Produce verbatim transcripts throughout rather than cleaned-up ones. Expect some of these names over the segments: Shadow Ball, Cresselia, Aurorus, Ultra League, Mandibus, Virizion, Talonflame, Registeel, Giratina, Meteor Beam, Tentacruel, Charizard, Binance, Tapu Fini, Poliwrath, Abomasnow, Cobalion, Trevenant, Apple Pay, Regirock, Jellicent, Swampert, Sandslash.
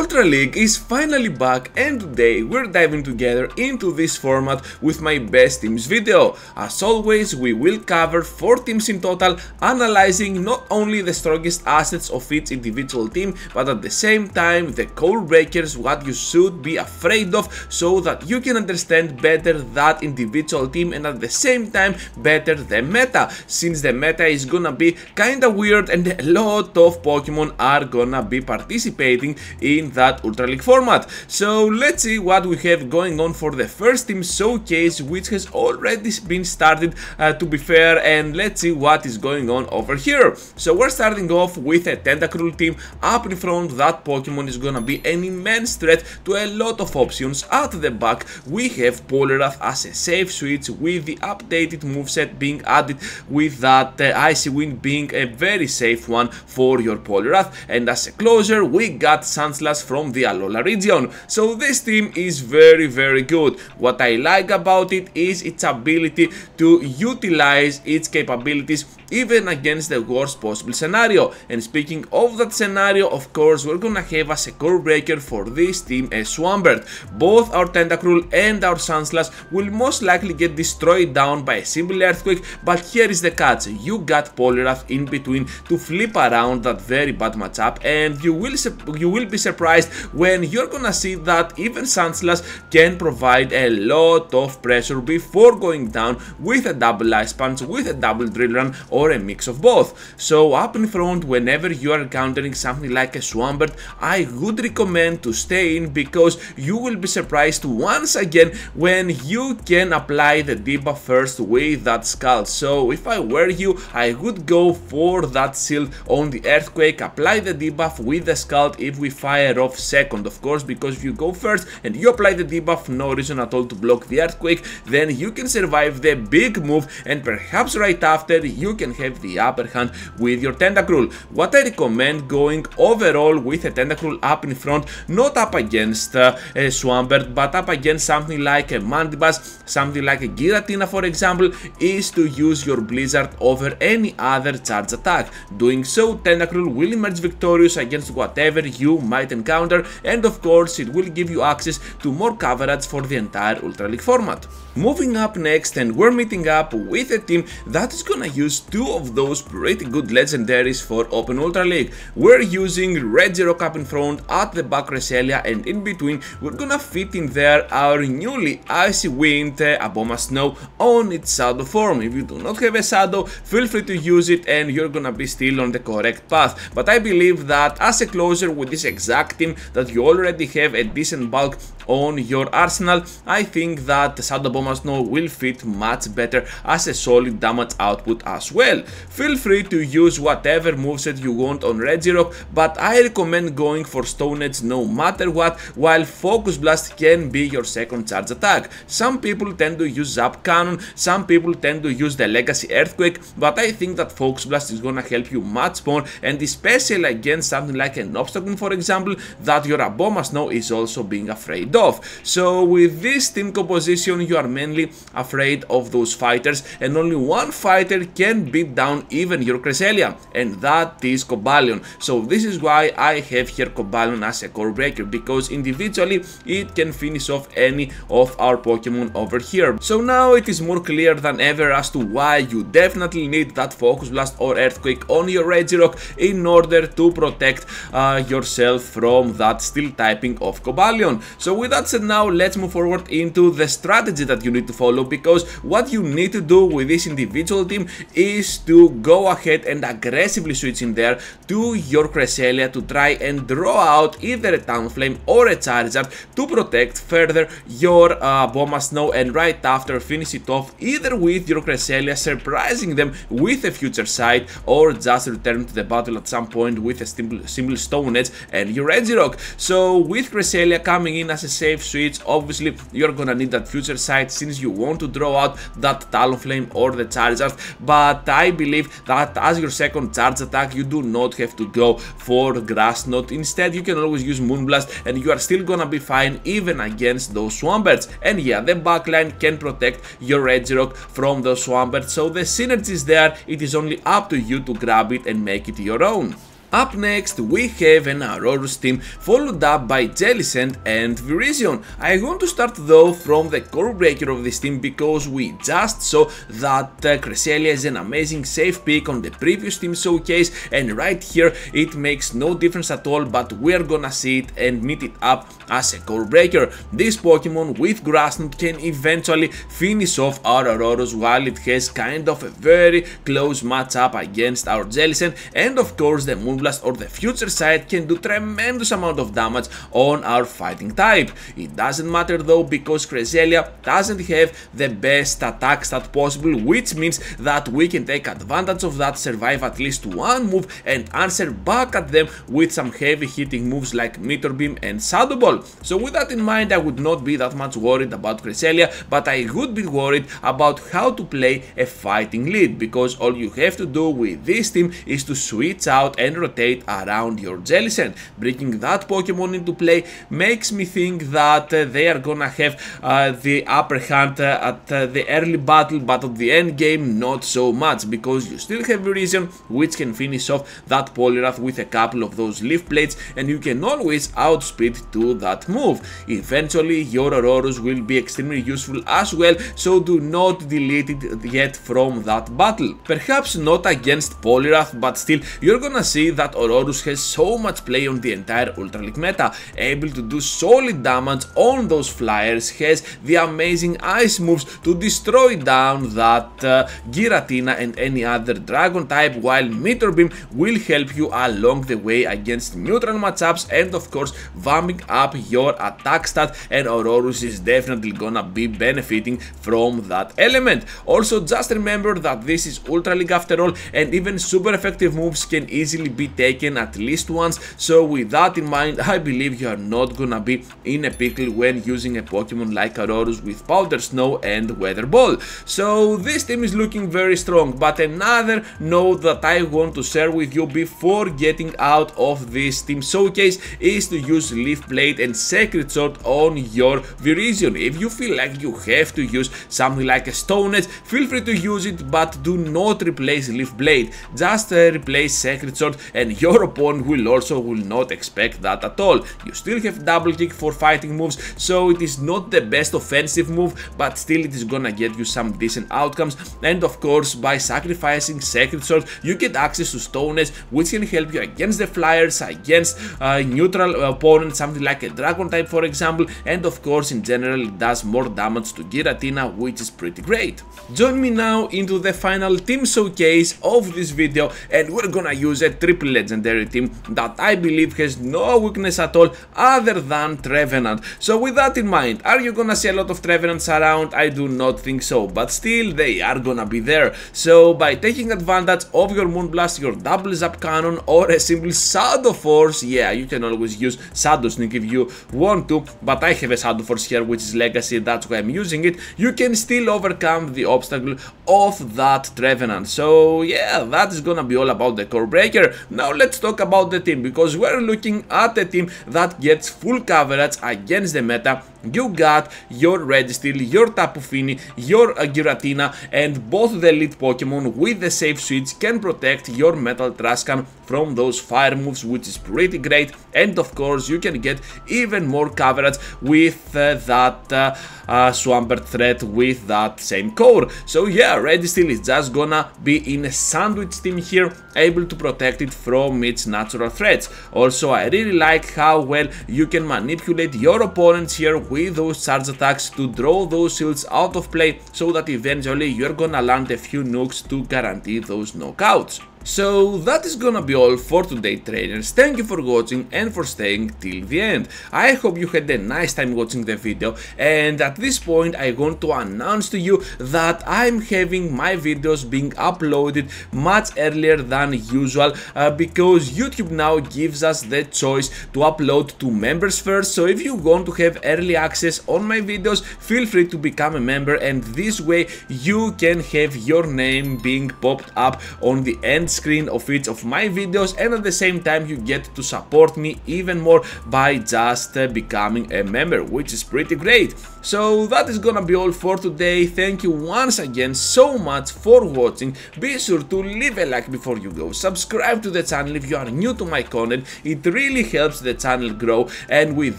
Ultra League is finally back, and today we're diving together into this format with my best teams video. As always, we will cover four teams in total, analyzing not only the strongest assets of each individual team, but at the same time the code breakers, what you should be afraid of, so that you can understand better that individual team and at the same time better the meta, since the meta is gonna be kinda weird and a lot of Pokemon are gonna be participating in that Ultra League format. So let's see what we have going on for the first team showcase, which has already been started uh, to be fair, and let's see what is going on over here. So we're starting off with a Tentacruel team up in front. That Pokemon is gonna be an immense threat to a lot of options. At the back we have Poliwrath as a safe switch, with the updated moveset being added, with that uh, Icy Wind being a very safe one for your Poliwrath, and as a closer we got Sandslash from the Alola region. So this team is very very good. What I like about it is its ability to utilize its capabilities even against the worst possible scenario. And speaking of that scenario, of course we're gonna have as a code breaker for this team a Swampert. Both our Tentacruel and our Sandslash will most likely get destroyed down by a simple earthquake, but here is the catch: you got Poliwrath in between to flip around that very bad matchup, and you will you will be surprised when you're gonna see that even Sandslash can provide a lot of pressure before going down with a double Ice Punch, with a double Drill Run, or a mix of both. So up in front, whenever you are encountering something like a Swampert, I would recommend to stay in, because you will be surprised once again when you can apply the debuff first with that Scald. So if I were you, I would go for that Shield on the Earthquake, apply the debuff with the Scald if we fire off second, of course, because if you go first and you apply the debuff, no reason at all to block the Earthquake, then you can survive the big move, and perhaps right after you can have the upper hand with your Tentacruel. What I recommend going overall with a Tentacruel up in front, not up against uh, a Swampert, but up against something like a Mandibus, something like a Giratina for example, is to use your Blizzard over any other charge attack. Doing so, Tentacruel will emerge victorious against whatever you might encounter, and of course it will give you access to more coverage for the entire Ultra League format. Moving up next, and we're meeting up with a team that is gonna use two of those pretty good legendaries for Open Ultra League. We're using Regirock up in front, at the back Cresselia, and in between we're gonna fit in there our newly Icy Wind uh, Abomasnow on its shadow form. If you do not have a shadow, feel free to use it and you're gonna be still on the correct path. But I believe that as a closer with this exact team that you already have a decent bulk on your arsenal, I think that Shadow Abomasnow will fit much better as a solid damage output as well. Feel free to use whatever moveset you want on Regirock, but I recommend going for Stone Edge no matter what, while Focus Blast can be your second charge attack. Some people tend to use Zap Cannon, some people tend to use the Legacy Earthquake, but I think that Focus Blast is gonna help you much more, and especially against something like an obstacle for example, that your Abomasnow is also being afraid of. So with this team composition you are mainly afraid of those fighters, and only one fighter can beat down even your Cresselia, and that is Cobalion. So this is why I have here Cobalion as a core breaker, because individually it can finish off any of our Pokemon over here. So now it is more clear than ever as to why you definitely need that Focus Blast or Earthquake on your Regirock in order to protect uh, yourself from that steel typing of Cobalion. So with that said, now let's move forward into the strategy that you need to follow, because what you need to do with this individual team is to go ahead and aggressively switch in there to your Cresselia to try and draw out either a Talonflame or a Charizard to protect further your uh, Abomasnow, and right after finish it off either with your Cresselia surprising them with a future sight, or just return to the battle at some point with a simple, simple Stone Edge and your Regirock. So with Cresselia coming in as a safe switch, obviously you're gonna need that future sight since you want to draw out that Talonflame or the Charizard, but I believe that as your second charge attack you do not have to go for Grass Knot. Instead you can always use Moonblast and you are still gonna be fine even against those Swamperts. And yeah, the backline can protect your Regirock from those Swamperts, so the synergy is there, it is only up to you to grab it and make it your own. Up next we have an Aurorus team followed up by Jellicent and Virizion. I want to start though from the core breaker of this team because we just saw that uh, Cresselia is an amazing safe pick on the previous team showcase, and right here it makes no difference at all, but we're gonna see it and meet it up as a core breaker. This Pokemon with Grass Knot can eventually finish off our Aurorus while it has kind of a very close matchup against our Jellicent, and of course the Moonblast or the Future Sight can do tremendous amount of damage on our fighting type. It doesn't matter though because Cresselia doesn't have the best attack stat possible, which means that we can take advantage of that, survive at least one move and answer back at them with some heavy hitting moves like Meteor Beam and Shadow Ball. So with that in mind, I would not be that much worried about Cresselia, but I would be worried about how to play a fighting lead, because all you have to do with this team is to switch out and rotate around your Jellicent. Bringing that Pokemon into play makes me think that uh, they are gonna have uh, the upper hand uh, at uh, the early battle, but at the end game not so much, because you still have Virizion, which can finish off that Poliwrath with a couple of those leaf plates, and you can always outspeed to that move. Eventually your Aurorus will be extremely useful as well, so do not delete it yet from that battle. Perhaps not against Poliwrath, but still you're gonna see that Aurorus has so much play on the entire Ultra League meta, able to do solid damage on those flyers, has the amazing ice moves to destroy down that uh, Giratina and any other dragon type, while Meteor Beam will help you along the way against neutral matchups and of course vamping up your attack stat, and Aurorus is definitely gonna be benefiting from that element. Also, just remember that this is Ultra League after all, and even super effective moves can easily be taken at least once, so with that in mind I believe you are not gonna be in a pickle when using a Pokemon like Aurorus with Powder Snow and Weather Ball. So this team is looking very strong, but another note that I want to share with you before getting out of this team showcase is to use Leaf Blade and Sacred Sword on your Virizion. If you feel like you have to use something like a Stone Edge, feel free to use it, but do not replace Leaf Blade, just uh, replace Sacred Sword, and your opponent will also will not expect that at all. You still have Double Kick for fighting moves, so it is not the best offensive move, but still it is gonna get you some decent outcomes, and of course by sacrificing Sacred Sword you get access to Stone Edge, which can help you against the flyers, against uh, neutral opponents, something like a dragon type for example, and of course in general it does more damage to Giratina, which is pretty great. Join me now into the final team showcase of this video, and we're gonna use a triple legendary team that I believe has no weakness at all other than Trevenant. So with that in mind, are you gonna see a lot of Trevenants around? I do not think so, but still they are gonna be there. So by taking advantage of your Moonblast, your double zap cannon, or a simple Shadow Force, yeah, you can always use Shadow Sneak if you want to, but I have a Shadow Force here which is legacy, that's why I'm using it, you can still overcome the obstacle of that Trevenant. So yeah, that is gonna be all about the core breaker. Now let's talk about the team, because we're looking at a team that gets full coverage against the meta. You got your Registeel, your Tapu Fini, your uh, Giratina, and both the elite Pokemon with the safe switch can protect your Metal Trash Can from those fire moves, which is pretty great, and of course you can get even more coverage with uh, that uh, uh, Swampert threat with that same core. So yeah, Registeel is just gonna be in a sandwich team here, able to protect it from its natural threats. Also, I really like how well you can manipulate your opponents here with those charge attacks to draw those shields out of play, so that eventually you're gonna land a few nukes to guarantee those knockouts. So that is gonna be all for today, trainers. Thank you for watching and for staying till the end. I hope you had a nice time watching the video, and at this point I want to announce to you that I'm having my videos being uploaded much earlier than usual uh, because YouTube now gives us the choice to upload to members first. So if you want to have early access on my videos, feel free to become a member, and this way you can have your name being popped up on the end end screen of each of my videos, and at the same time you get to support me even more by just uh, becoming a member, which is pretty great. So that is gonna be all for today. Thank you once again so much for watching. Be sure to leave a like before you go, subscribe to the channel if you are new to my content, it really helps the channel grow. And with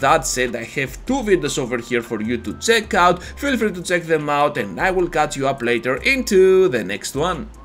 that said, I have two videos over here for you to check out, feel free to check them out, and I will catch you up later into the next one.